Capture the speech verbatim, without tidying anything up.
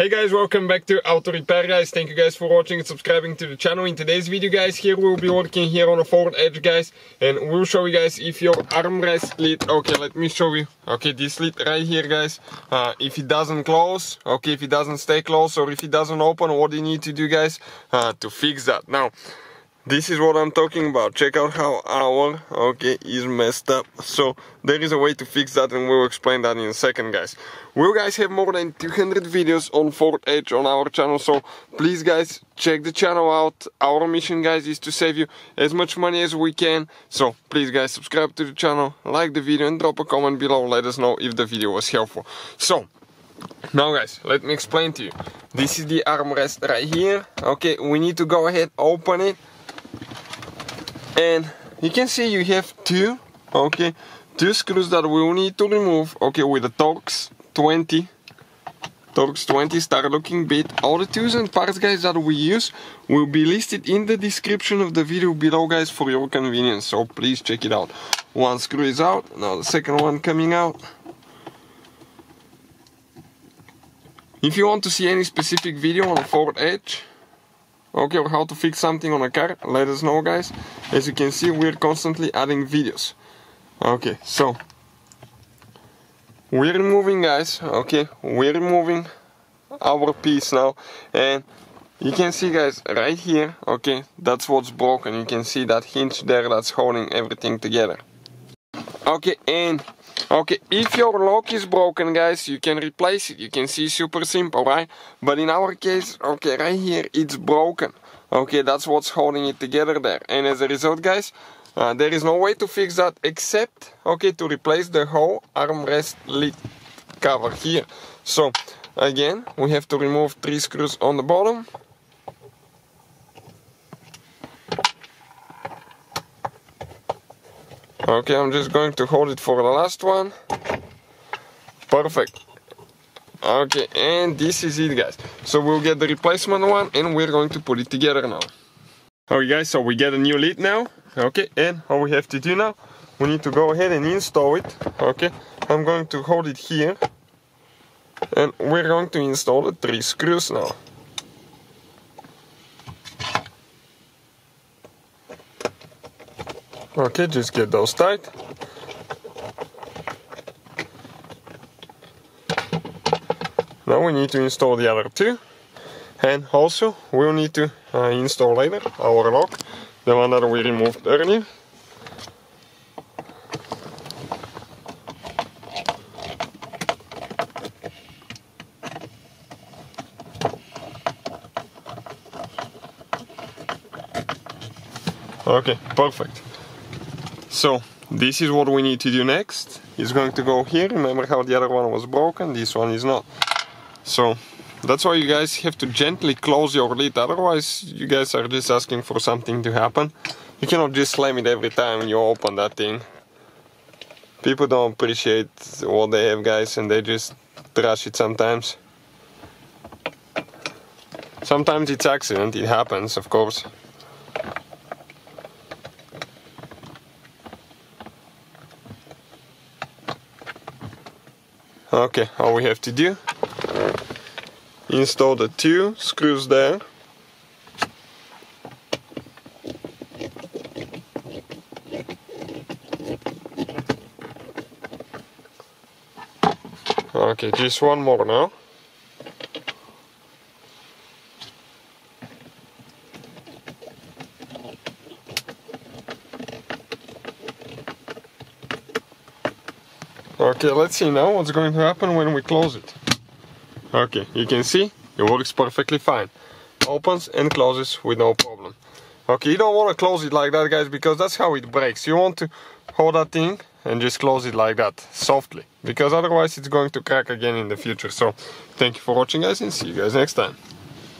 Hey guys, welcome back to Auto Repair Guys. Thank you guys for watching and subscribing to the channel. In today's video guys, here we'll be working here on a Ford Edge guys, and we'll show you guys if your armrest lid, okay let me show you, okay this lid right here guys, uh, if it doesn't close, okay if it doesn't stay closed or if it doesn't open, what do you need to do guys uh, to fix that? Now this is what I'm talking about. Check out how our okay is messed up. So there is a way to fix that and we'll explain that in a second guys. We guys have more than two hundred videos on Ford Edge on our channel, so please guys check the channel out. Our mission guys is to save you as much money as we can. So please guys subscribe to the channel, like the video and drop a comment below. Let us know if the video was helpful. So now guys, let me explain to you. This is the armrest right here. Okay, we need to go ahead, open it. And you can see you have two, okay, two screws that we will need to remove, okay, with the Torx twenty, Torx twenty star looking bit. All the tools and parts guys that we use will be listed in the description of the video below guys for your convenience, so please check it out. One screw is out, now the second one coming out. If you want to see any specific video on a Ford Edge, okay, or how to fix something on a car, let us know guys. As you can see, we're constantly adding videos. Okay, so we're removing guys, okay, we're removing our piece now, and you can see guys right here, okay, that's what's broken. You can see that hinge there that's holding everything together. Okay, and okay, if your lock is broken guys, you can replace it. You can see, super simple, right? But in our case, okay, right here it's broken. Okay, that's what's holding it together there. And as a result guys, uh, there is no way to fix that except, okay, to replace the whole armrest lid cover here. So again, we have to remove three screws on the bottom. Okay, I'm just going to hold it for the last one. Perfect. Okay, and this is it guys. So we'll get the replacement one and we're going to put it together now. Okay guys, so we get a new lid now. Okay, and all we have to do now, we need to go ahead and install it. Okay, I'm going to hold it here. And we're going to install the three screws now. Okay, just get those tight. Now we need to install the other two. And also, we'll need to uh, install later our lock, the one that we removed earlier. Okay, perfect. So this is what we need to do next. It's going to go here. Remember how the other one was broken, this one is not. So that's why you guys have to gently close your lid, otherwise you guys are just asking for something to happen. You cannot just slam it every time you open that thing. People don't appreciate what they have guys, and they just trash it sometimes. Sometimes it's accident, it happens of course. Okay, all we have to do, install the two screws there. Okay, just one more now. Okay, let's see now what's going to happen when we close it. Okay, you can see it works perfectly fine. Opens and closes with no problem. Okay, you don't want to close it like that guys, because that's how it breaks. You want to hold that thing and just close it like that, softly, because otherwise it's going to crack again in the future. So thank you for watching guys, and see you guys next time.